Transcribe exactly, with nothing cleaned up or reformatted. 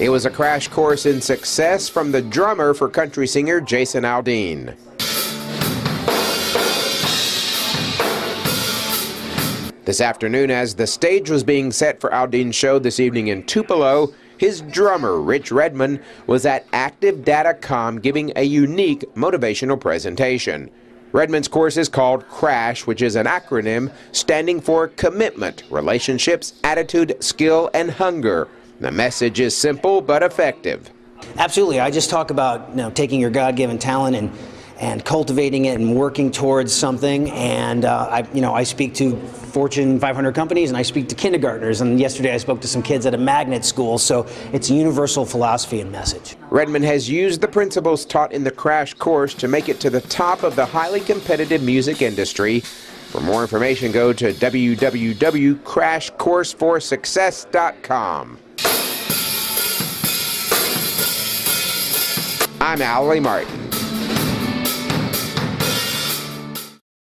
It was a crash course in success from the drummer for country singer Jason Aldean. This afternoon, as the stage was being set for Aldean's show this evening in Tupelo, his drummer, Rich Redman, was at Active Datacom giving a unique motivational presentation. Redman's course is called CRASH, which is an acronym standing for Commitment, Relationships, Attitude, Skill, and Hunger. The message is simple but effective. Absolutely. I just talk about, you know, taking your God-given talent and and cultivating it and working towards something. And uh, I, you know, I speak to Fortune five hundred companies, and I speak to kindergartners. And yesterday I spoke to some kids at a magnet school. So it's a universal philosophy and message. Redman has used the principles taught in the CRASH course to make it to the top of the highly competitive music industry. For more information, go to w w w dot crash course for success dot com. I'm Allie Martin.